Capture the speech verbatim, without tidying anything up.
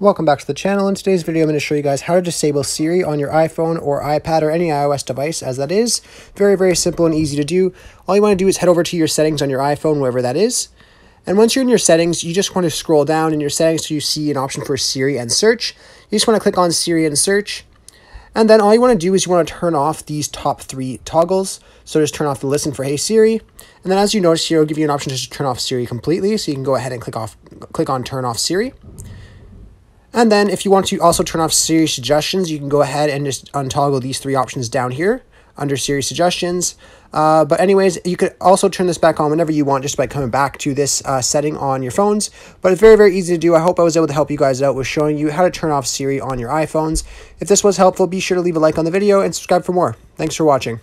Welcome back to the channel. In today's video, I'm going to show you guys how to disable Siri on your iPhone or iPad or any iOS device, as that is very, very simple and easy to do. All you want to do is head over to your settings on your iPhone, wherever that is. And once you're in your settings, you just want to scroll down in your settings till you see an option for Siri and search. You just want to click on Siri and search. And then all you want to do is you want to turn off these top three toggles. So just turn off the listen for Hey Siri. And then as you notice here, it'll give you an option to turn off Siri completely. So you can go ahead and click off, click on turn off Siri. And then if you want to also turn off Siri suggestions, you can go ahead and just untoggle these three options down here under Siri suggestions. Uh, but anyways, you could also turn this back on whenever you want just by coming back to this uh, setting on your phones. But it's very, very easy to do. I hope I was able to help you guys out with showing you how to turn off Siri on your iPhones. If this was helpful, be sure to leave a like on the video and subscribe for more. Thanks for watching.